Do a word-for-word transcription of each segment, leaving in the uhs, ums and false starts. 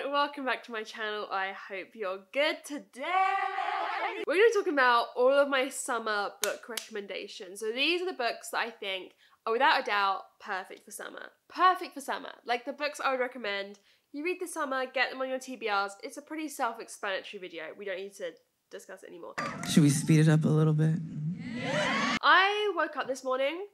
everyone, welcome back to my channel. I hope you're good today. We're going to talk about all of my summer book recommendations. So these are the books that I think are without a doubt perfect for summer. Perfect for summer. Like the books I would recommend. You read this summer, get them on your T B Rs. It's a pretty self-explanatory video. We don't need to discuss it anymore. Should we speed it up a little bit? Yeah. I woke up this morning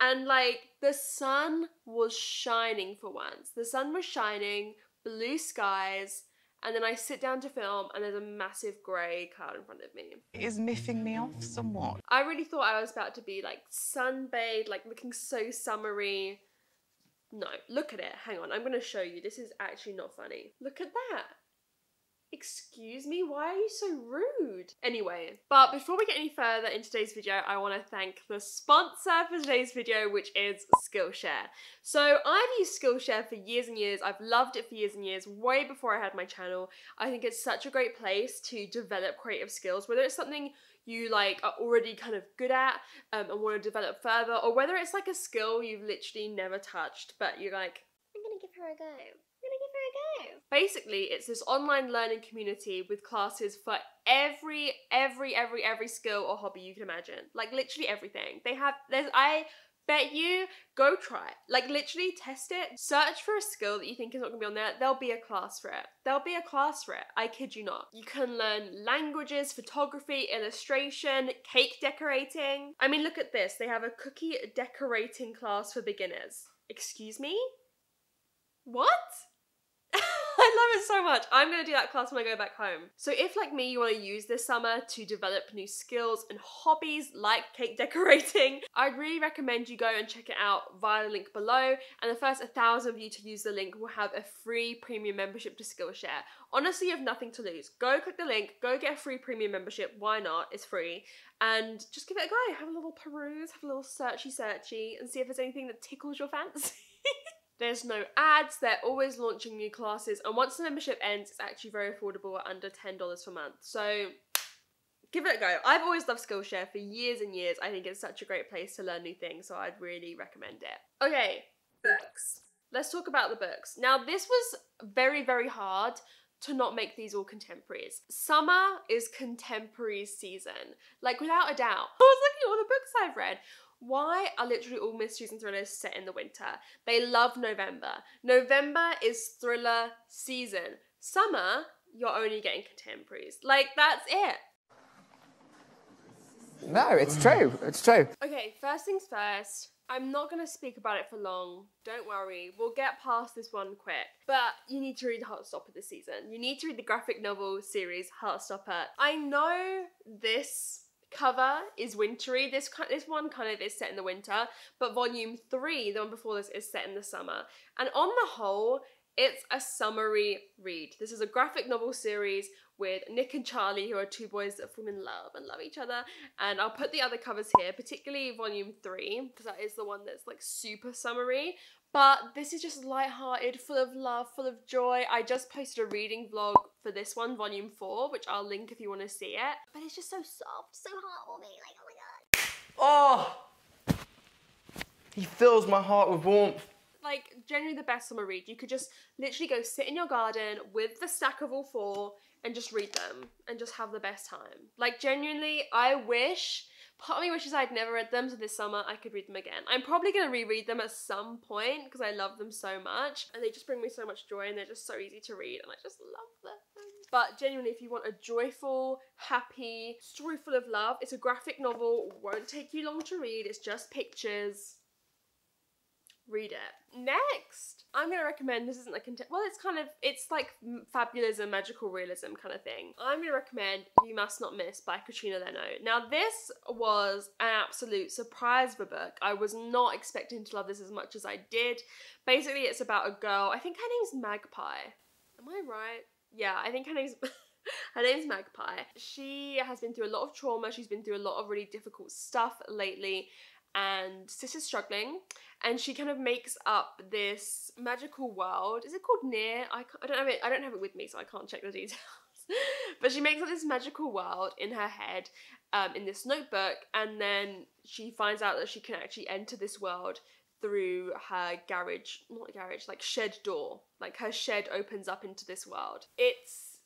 and like the sun was shining for once. The sun was shining, blue skies, and then I sit down to film and there's a massive grey cloud in front of me. It is miffing me off somewhat. I really thought I was about to be like sunbathed, like looking so summery. No, look at it. Hang on, I'm gonna show you. This is actually not funny. Look at that. Excuse me, why are you so rude? Anyway, but before we get any further in today's video, I want to thank the sponsor for today's video, which is Skillshare. So I've used Skillshare for years and years. I've loved it for years and years, way before I had my channel. I think it's such a great place to develop creative skills, whether it's something you like are already kind of good at um, and want to develop further, or whether it's like a skill you've literally never touched, but you're like, I'm gonna give her a go. Basically, it's this online learning community with classes for every, every, every, every skill or hobby you can imagine. Like literally everything. They have, there's, I bet you, go try it. Like literally test it. Search for a skill that you think is not gonna be on there. There'll be a class for it. There'll be a class for it. I kid you not. You can learn languages, photography, illustration, cake decorating. I mean, look at this. They have a cookie decorating class for beginners. Excuse me? What? I love it so much. I'm gonna do that class when I go back home. So if like me, you wanna use this summer to develop new skills and hobbies like cake decorating, I'd really recommend you go and check it out via the link below. And the first one thousand of you to use the link will have a free premium membership to Skillshare. Honestly, you have nothing to lose. Go click the link, go get a free premium membership. Why not? It's free. And just give it a go. Have a little peruse, have a little searchy-searchy and see if there's anything that tickles your fancy. There's no ads, they're always launching new classes, and once the membership ends, it's actually very affordable at under ten dollars per month. So give it a go. I've always loved Skillshare for years and years. I think it's such a great place to learn new things, so I'd really recommend it. Okay, books. Let's talk about the books. Now, this was very, very hard to not make these all contemporaries. Summer is contemporary season, like without a doubt. I was looking at all the books I've read. Why are literally all mysteries and thrillers set in the winter? They love November. November is thriller season. Summer, you're only getting contemporaries. Like, that's it. No, it's true, it's true. Okay, first things first. I'm not gonna speak about it for long. Don't worry, we'll get past this one quick. But you need to read Heartstopper this season. You need to read the graphic novel series, Heartstopper. I know this cover is wintry. This this one kind of is set in the winter, but volume three, the one before this, is set in the summer. And on the whole, it's a summery read. This is a graphic novel series with Nick and Charlie, who are two boys that fall in love and love each other. And I'll put the other covers here, particularly volume three, because that is the one that's like super summery. But this is just lighthearted, full of love, full of joy. I just posted a reading vlog for this one, volume four, which I'll link if you want to see it. But it's just so soft, so heartwarming, like, oh my god. Oh! He fills my heart with warmth. Like, generally the best summer read. You could just literally go sit in your garden with the stack of all four and just read them and just have the best time. Like, genuinely, I wish... Part of me wishes I'd never read them, so this summer I could read them again. I'm probably gonna reread them at some point because I love them so much and they just bring me so much joy and they're just so easy to read and I just love them. But genuinely, if you want a joyful, happy story full of love, it's a graphic novel, won't take you long to read, it's just pictures. Read it. Next, I'm gonna recommend, this isn't a content, well it's kind of, it's like fabulism, magical realism kind of thing. I'm gonna recommend You Must Not Miss by Katrina Leno. Now this was an absolute surprise for book. I was not expecting to love this as much as I did. Basically it's about a girl, I think her name's Magpie. Am I right? Yeah, I think her name's... Her name's Magpie. She has been through a lot of trauma, she's been through a lot of really difficult stuff lately, and sis is struggling and she kind of makes up this magical world. Is it called Near? I, I don't have it I don't have it with me, so I can't check the details. But she makes up this magical world in her head um, in this notebook, and then she finds out that she can actually enter this world through her garage, not garage, like shed door. Like her shed opens up into this world. It's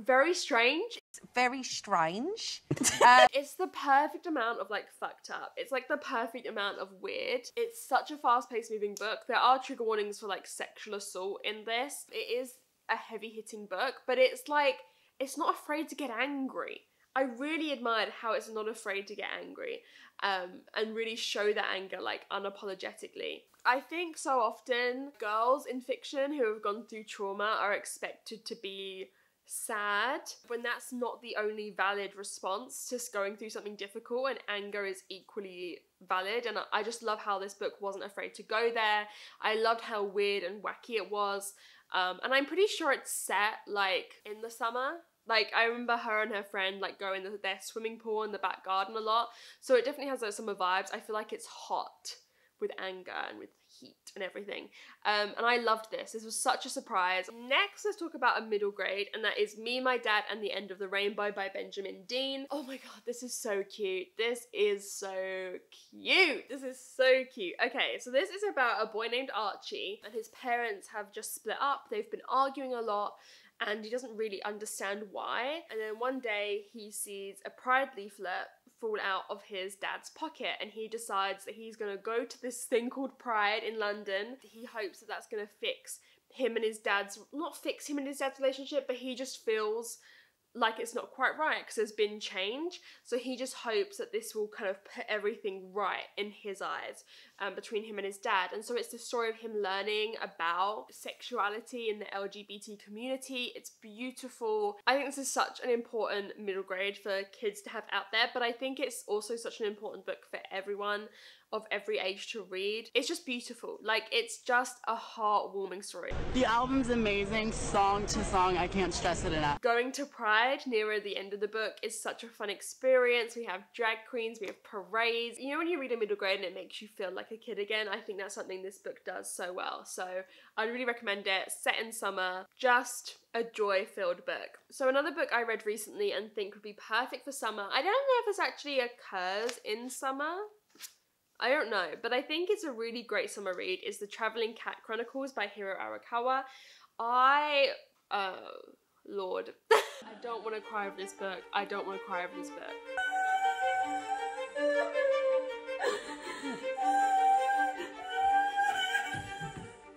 very strange. It's very strange. uh, it's the perfect amount of like fucked up. It's like the perfect amount of weird. It's such a fast-paced moving book. There are trigger warnings for like sexual assault in this. It is a heavy-hitting book, but it's like, it's not afraid to get angry. I really admired how it's not afraid to get angry um, and really show that anger like unapologetically. I think so often girls in fiction who have gone through trauma are expected to be sad, when that's not the only valid response to going through something difficult, and anger is equally valid. And I just love how this book wasn't afraid to go there. I loved how weird and wacky it was. Um, and I'm pretty sure it's set like in the summer. Like, I remember her and her friend, like, go in the, their swimming pool in the back garden a lot. So it definitely has those summer vibes. I feel like it's hot with anger and with heat and everything. Um, and I loved this. This was such a surprise. Next, let's talk about a middle grade, and that is Me, My Dad and the End of the Rainbow by Benjamin Dean. Oh my God, this is so cute. This is so cute. This is so cute. Okay, so this is about a boy named Archie, and his parents have just split up. They've been arguing a lot, and he doesn't really understand why. And then one day he sees a Pride leaflet fall out of his dad's pocket, and he decides that he's gonna go to this thing called Pride in London. He hopes that that's gonna fix him and his dad's, not fix him and his dad's relationship, but he just feels like it's not quite right because there's been change. So he just hopes that this will kind of put everything right in his eyes um, between him and his dad. And so it's the story of him learning about sexuality in the L G B T community. It's beautiful. I think this is such an important middle grade for kids to have out there, but I think it's also such an important book for everyone of every age to read. It's just beautiful. Like, it's just a heartwarming story. The album's amazing, song to song. I can't stress it enough. Going to Pride nearer the end of the book is such a fun experience. We have drag queens, we have parades. You know, when you read a middle grade and it makes you feel like a kid again, I think that's something this book does so well. So I'd really recommend it. Set in summer, just a joy-filled book. So another book I read recently and think would be perfect for summer. I don't know if this actually occurs in summer. I don't know, but I think it's a really great summer read is The Traveling Cat Chronicles by Hiro Arakawa. I, oh, Lord. I don't want to cry over this book. I don't want to cry over this book.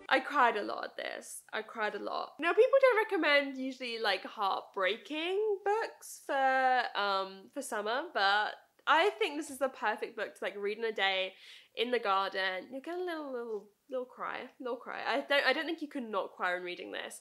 I cried a lot at this. I cried a lot. You know, people don't recommend usually like heartbreaking books for, um, for summer, but I think this is the perfect book to like read in a day in the garden. You'll get a little, little, little cry, little cry. I don't, I don't think you could not cry when reading this,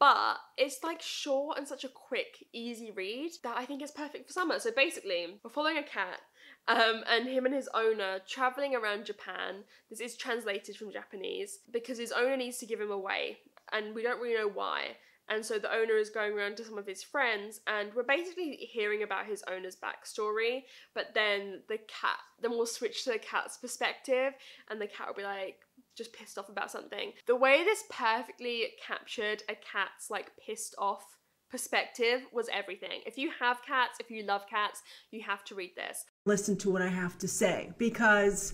but it's like short and such a quick, easy read that I think it's perfect for summer. So basically, we're following a cat um, and him and his owner traveling around Japan. This is translated from Japanese because his owner needs to give him away and we don't really know why. And so the owner is going around to some of his friends and we're basically hearing about his owner's backstory, but then the cat, then we'll switch to the cat's perspective and the cat will be like just pissed off about something. The way this perfectly captured a cat's like pissed off perspective was everything. If you have cats, if you love cats, you have to read this. Listen to what I have to say because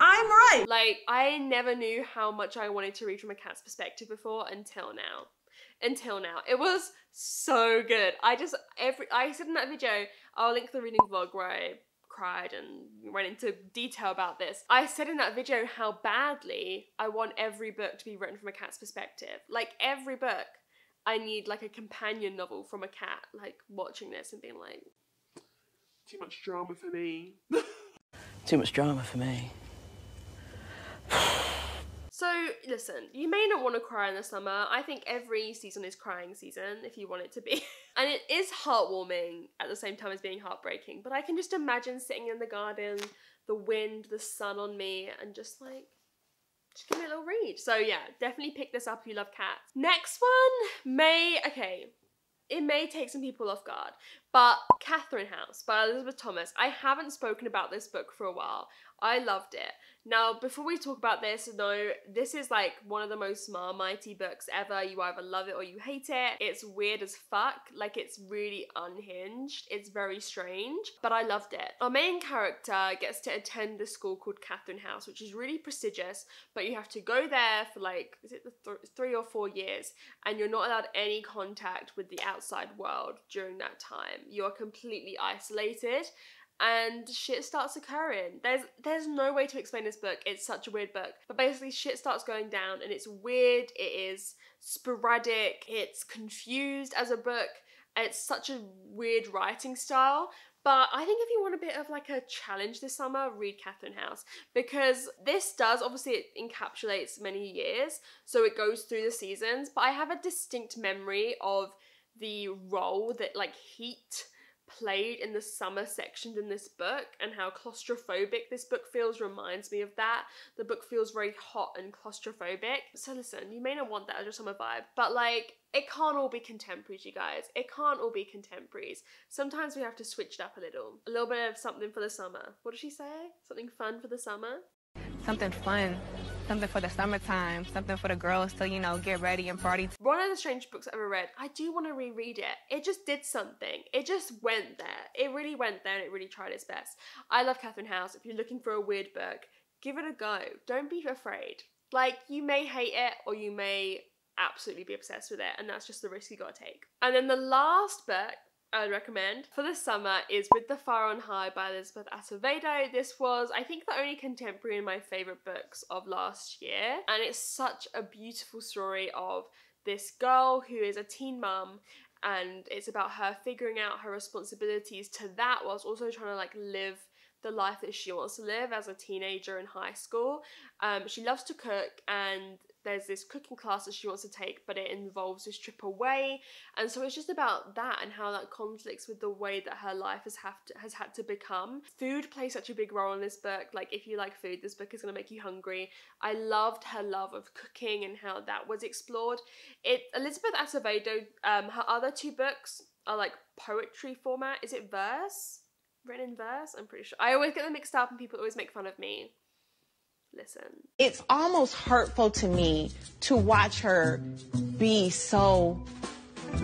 I'm right! Like, I never knew how much I wanted to read from a cat's perspective before until now. Until now. It was so good. I just, every, I said in that video, I'll link the reading vlog where I cried and went into detail about this. I said in that video how badly I want every book to be written from a cat's perspective. Like, every book, I need like a companion novel from a cat, like watching this and being like, too much drama for me. Too much drama for me. So listen, you may not want to cry in the summer. I think every season is crying season if you want it to be. And it is heartwarming at the same time as being heartbreaking, but I can just imagine sitting in the garden, the wind, the sun on me, and just like, just give me a little read. So yeah, definitely pick this up if you love cats. Next one, May, okay. It may take some people off guard, but Catherine House by Elizabeth Thomas. I haven't spoken about this book for a while. I loved it. Now, before we talk about this, though, this is like one of the most Marmite-y books ever. You either love it or you hate it. It's weird as fuck. Like, it's really unhinged. It's very strange, but I loved it. Our main character gets to attend this school called Catherine House, which is really prestigious, but you have to go there for like, is it the th three or four years, and you're not allowed any contact with the outside world during that time. You're completely isolated, and shit starts occurring. There's there's no way to explain this book. It's such a weird book. But basically shit starts going down, and it's weird, it is sporadic, it's confused as a book. It's such a weird writing style. But I think if you want a bit of like a challenge this summer, read Catherine House, because this does, obviously it encapsulates many years, so it goes through the seasons, but I have a distinct memory of the role that like heat played in the summer sections in this book, and how claustrophobic this book feels reminds me of that. The book feels very hot and claustrophobic. So listen, you may not want that as your summer vibe, but like, it can't all be contemporaries, you guys. It can't all be contemporaries. Sometimes we have to switch it up a little. A little bit of something for the summer. What did she say? Something fun for the summer? Something fun. Something for the summertime, something for the girls to, you know, get ready and party. One of the strangest books I've ever read. I do want to reread it. It just did something. It just went there. It really went there, and it really tried its best. I love Catherine House. If you're looking for a weird book, give it a go. Don't be afraid. Like, you may hate it, or you may absolutely be obsessed with it, and that's just the risk you gotta take. And then the last book I'd recommend for the summer is With the Fire on High by Elizabeth Acevedo. This was, I think, the only contemporary in my favourite books of last year, and it's such a beautiful story of this girl who is a teen mum, and it's about her figuring out her responsibilities to that whilst also trying to like live the life that she wants to live as a teenager in high school. Um, she loves to cook, and there's this cooking class that she wants to take, but it involves this trip away, and so it's just about that and how that conflicts with the way that her life has have to, has had to become. Food plays such a big role in this book. Like, if you like food, this book is going to make you hungry. I loved her love of cooking and how that was explored. It Elizabeth Acevedo, um, her other two books are like poetry format. Is it verse? Written in verse? I'm pretty sure. I always get them mixed up, and people always make fun of me. Listen. It's almost hurtful to me to watch her be so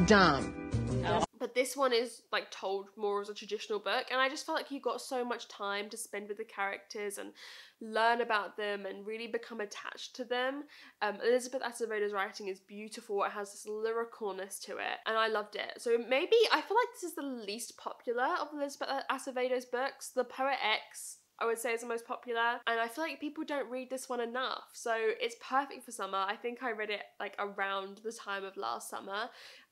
dumb. Oh. But this one is like told more as a traditional book, and I just felt like you got so much time to spend with the characters and learn about them and really become attached to them. Um, Elizabeth Acevedo's writing is beautiful. It has this lyricalness to it, and I loved it. So maybe, I feel like this is the least popular of Elizabeth Acevedo's books. The Poet X, I would say, is the most popular, and I feel like people don't read this one enough, so it's perfect for summer. I think I read it like around the time of last summer,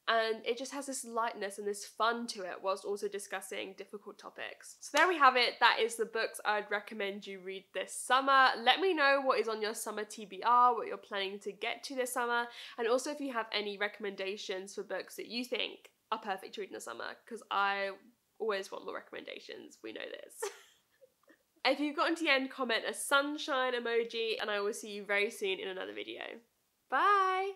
and it just has this lightness and this fun to it whilst also discussing difficult topics. So there we have it. That is the books I'd recommend you read this summer. Let me know what is on your summer T B R, what you're planning to get to this summer, and also if you have any recommendations for books that you think are perfect to read in the summer, because I always want more recommendations. We know this. If you've gotten to the end, comment a sunshine emoji, and I will see you very soon in another video. Bye!